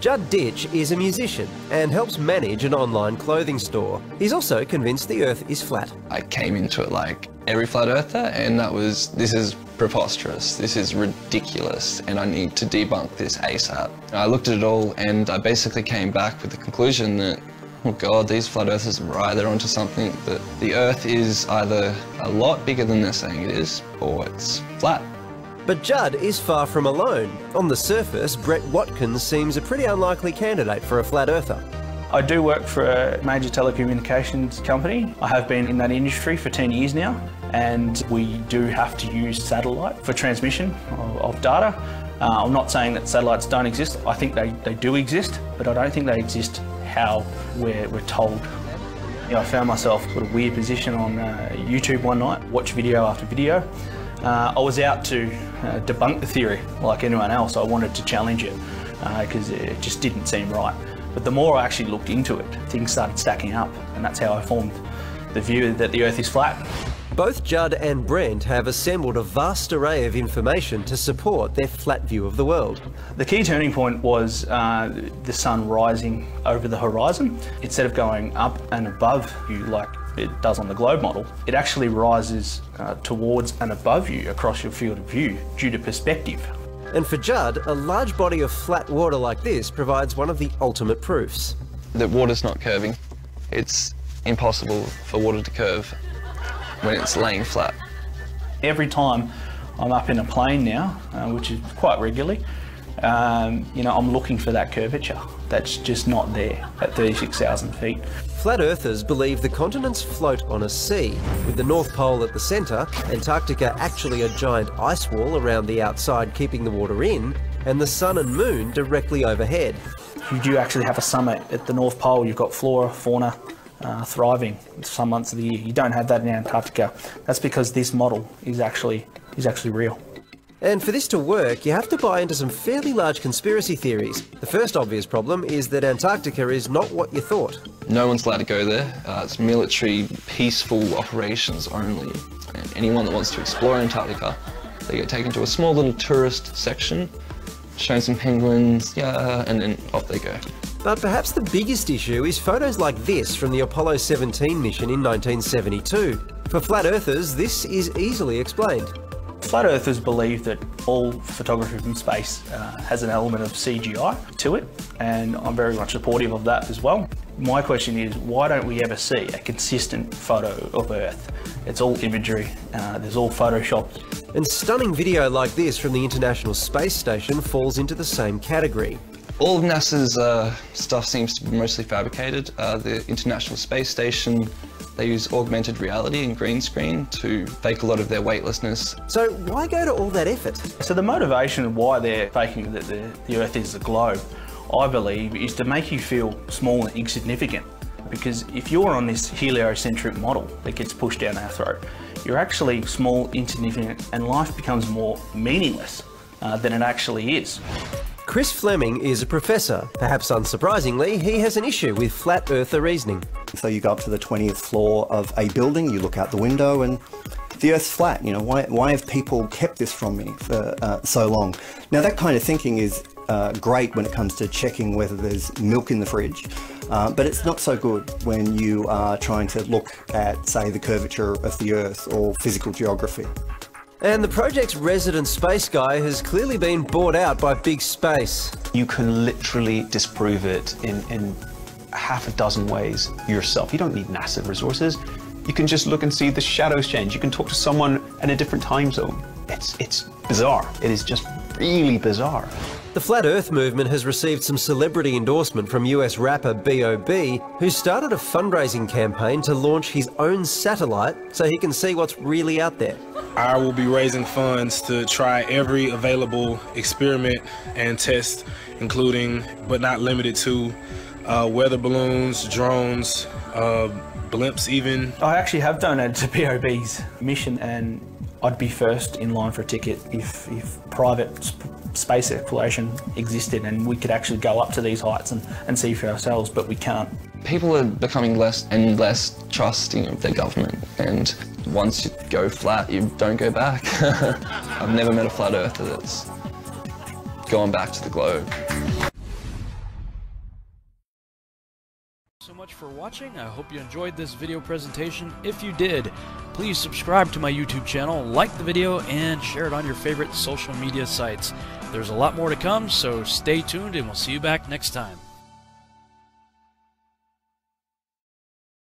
Judd Ditch is a musician and helps manage an online clothing store. He's also convinced the Earth is flat. I came into it like every flat earther, and that was, this is preposterous, this is ridiculous, and I need to debunk this ASAP. I looked at it all and I basically came back with the conclusion that, oh God, these flat earthers are right, they're onto something, that the Earth is either a lot bigger than they're saying it is, or it's flat. But Judd is far from alone. On the surface, Brent Watkins seems a pretty unlikely candidate for a flat earther. I do work for a major telecommunications company. I have been in that industry for 10 years now, and we do have to use satellite for transmission of data. I'm not saying that satellites don't exist. I think they do exist, but I don't think they exist how we're told. You know, I found myself in a sort of weird position on YouTube one night, watch video after video. I was out to debunk the theory like anyone else. I wanted to challenge it because it just didn't seem right. But the more I actually looked into it, things started stacking up, and that's how I formed the view that the Earth is flat. Both Judd and Brent have assembled a vast array of information to support their flat view of the world. The key turning point was the sun rising over the horizon. Instead of going up and above you like it does on the globe model, it actually rises towards and above you across your field of view due to perspective. And for Judd, a large body of flat water like this provides one of the ultimate proofs. That water's not curving. It's impossible for water to curve when it's laying flat. Every time I'm up in a plane now, which is quite regularly, you know, I'm looking for that curvature. That's just not there at 36,000 feet. Flat earthers believe the continents float on a sea, with the North Pole at the centre, Antarctica actually a giant ice wall around the outside keeping the water in, and the sun and moon directly overhead. You do actually have a summit at the North Pole. You've got flora, fauna, thriving some months of the year. You don't have that in Antarctica. That's because this model is actually real. And for this to work, you have to buy into some fairly large conspiracy theories. The first obvious problem is that Antarctica is not what you thought. No one's allowed to go there. It's military, peaceful operations only. And anyone that wants to explore Antarctica, they get taken to a small little tourist section, shown some penguins, yeah, and then off they go. But perhaps the biggest issue is photos like this from the Apollo 17 mission in 1972. For flat earthers, this is easily explained. Flat earthers believe that all photography from space has an element of CGI to it, and I'm very much supportive of that as well. My question is, why don't we ever see a consistent photo of Earth? It's all imagery, there's all photoshopped. And stunning video like this from the International Space Station falls into the same category. All of NASA's stuff seems to be mostly fabricated. The International Space Station, they use augmented reality and green screen to fake a lot of their weightlessness. So why go to all that effort? So the motivation of why they're faking that the Earth is a globe, I believe, is to make you feel small and insignificant. Because if you're on this heliocentric model that gets pushed down our throat, you're actually small, insignificant, and life becomes more meaningless than it actually is. Chris Fleming is a professor. Perhaps unsurprisingly, he has an issue with flat earther reasoning. So you go up to the 20th floor of a building, you look out the window and the Earth's flat. You know, why have people kept this from me for so long? Now that kind of thinking is great when it comes to checking whether there's milk in the fridge, but it's not so good when you are trying to look at, say, the curvature of the Earth or physical geography. And the project's resident space guy has clearly been bought out by big space. You can literally disprove it in half a dozen ways yourself. You don't need NASA resources. You can just look and see the shadows change. You can talk to someone in a different time zone. It's bizarre. It is just really bizarre. The Flat Earth movement has received some celebrity endorsement from US rapper B.O.B, who started a fundraising campaign to launch his own satellite so he can see what's really out there. I will be raising funds to try every available experiment and test, including, but not limited to, weather balloons, drones, blimps even. I actually have donated to B.O.B's mission, and I'd be first in line for a ticket if private space exploration existed and we could actually go up to these heights and see for ourselves, but we can't. People are becoming less and less trusting of their government, and once you go flat, you don't go back. I've never met a flat earther that's going back to the globe. So much for watching. I hope you enjoyed this video presentation. If you did, please subscribe to my YouTube channel, like the video, and share it on your favorite social media sites. There's a lot more to come, so stay tuned and we'll see you back next time.